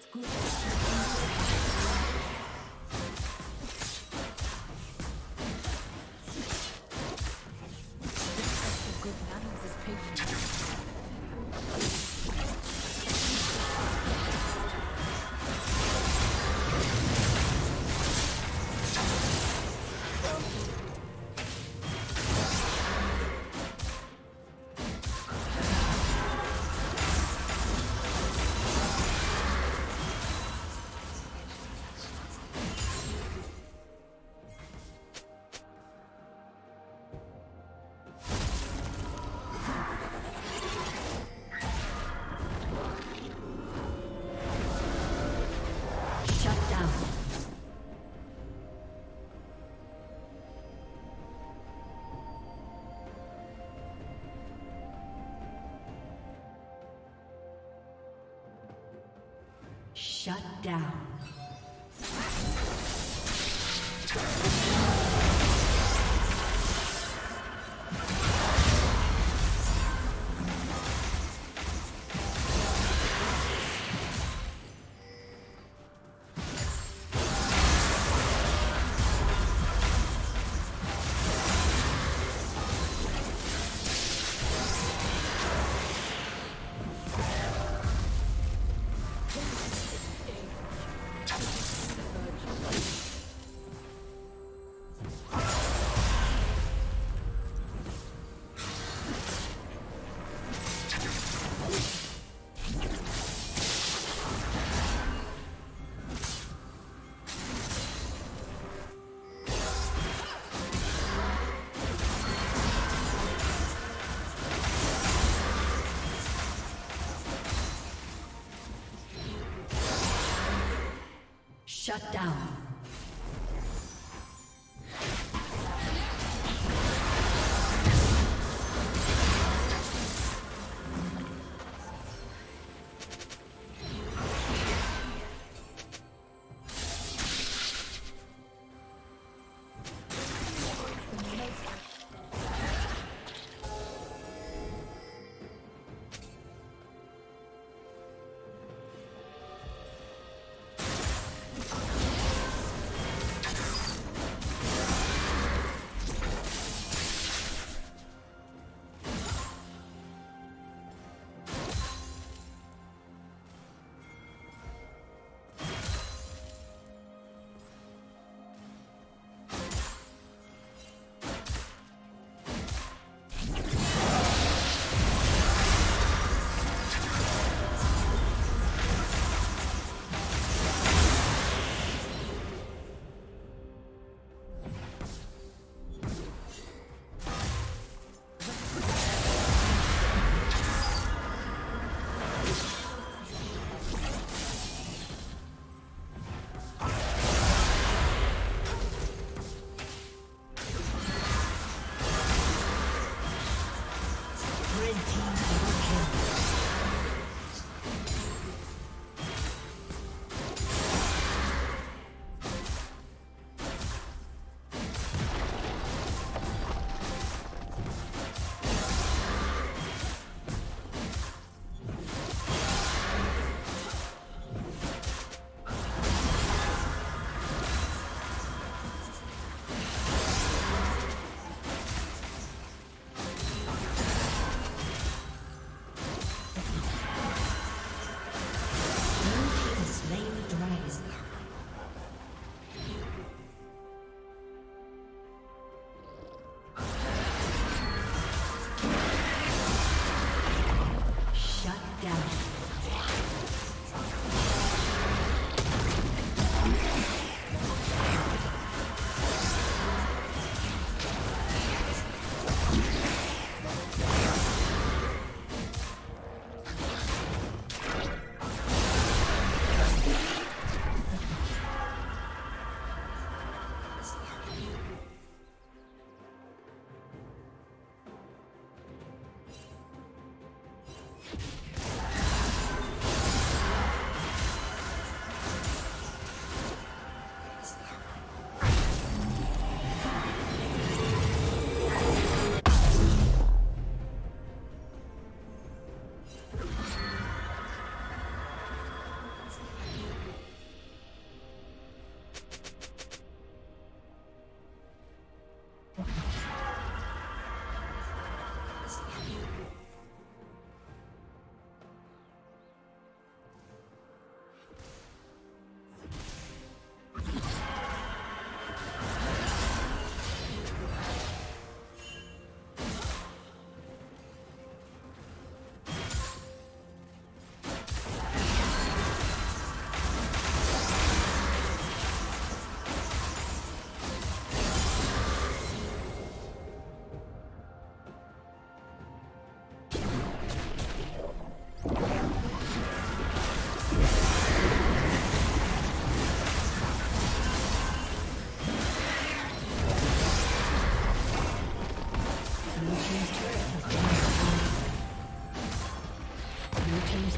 It's good. Shut down. Shut down.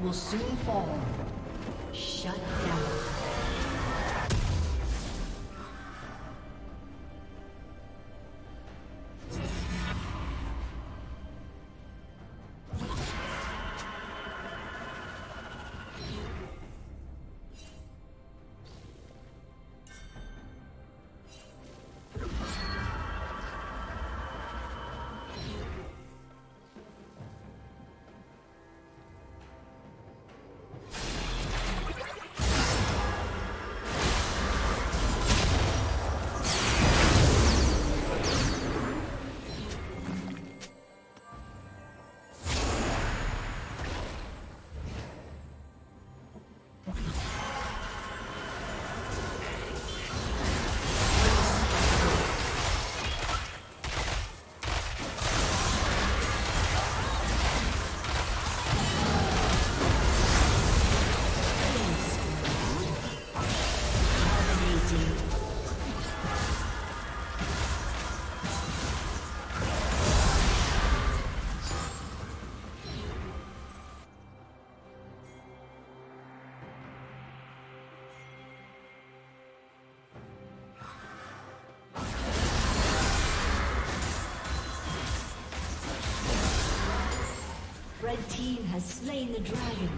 Will soon fall. Shut down. Red team has slain the dragon.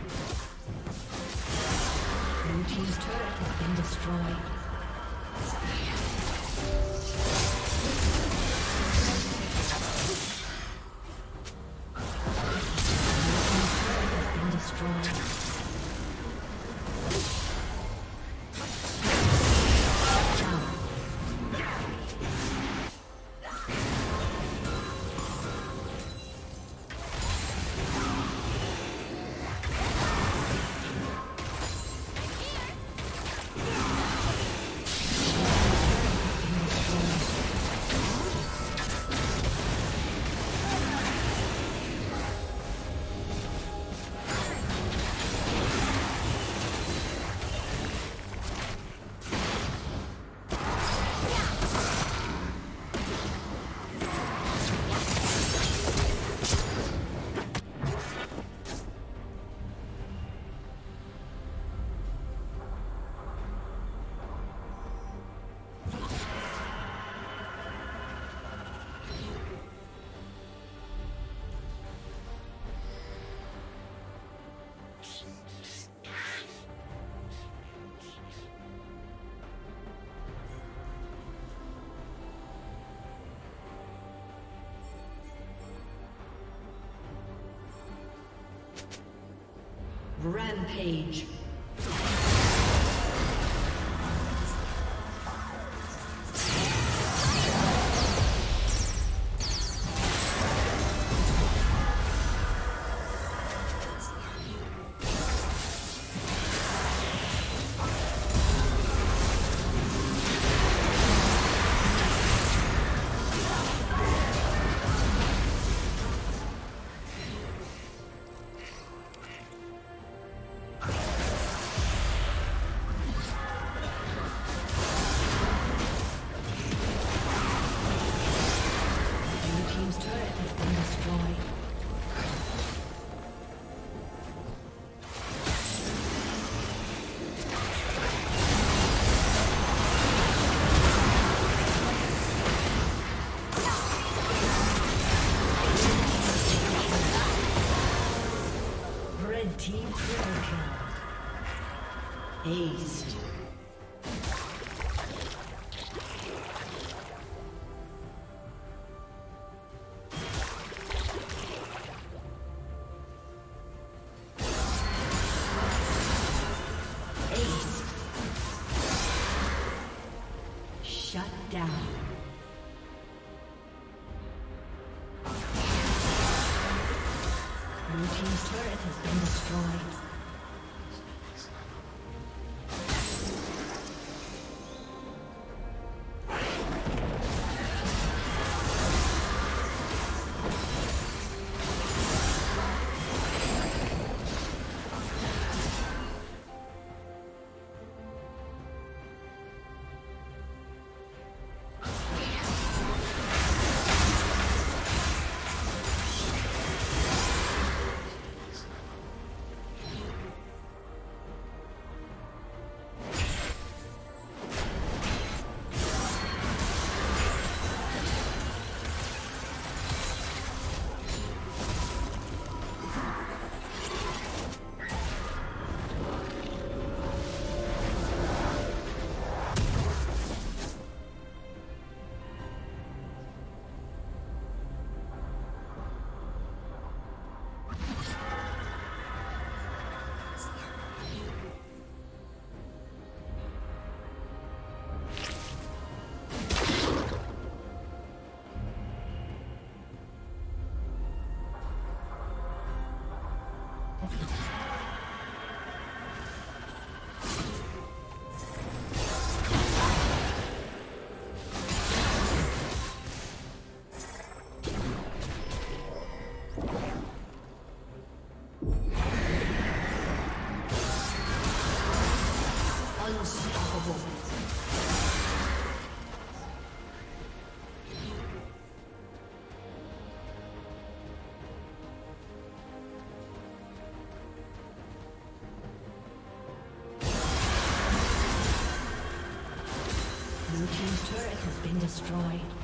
Blue team's turret has been destroyed. Rampage. Team Triple Kill. Aced. Shut down. Blue team's turret has been destroyed. Blue team's turret has been destroyed.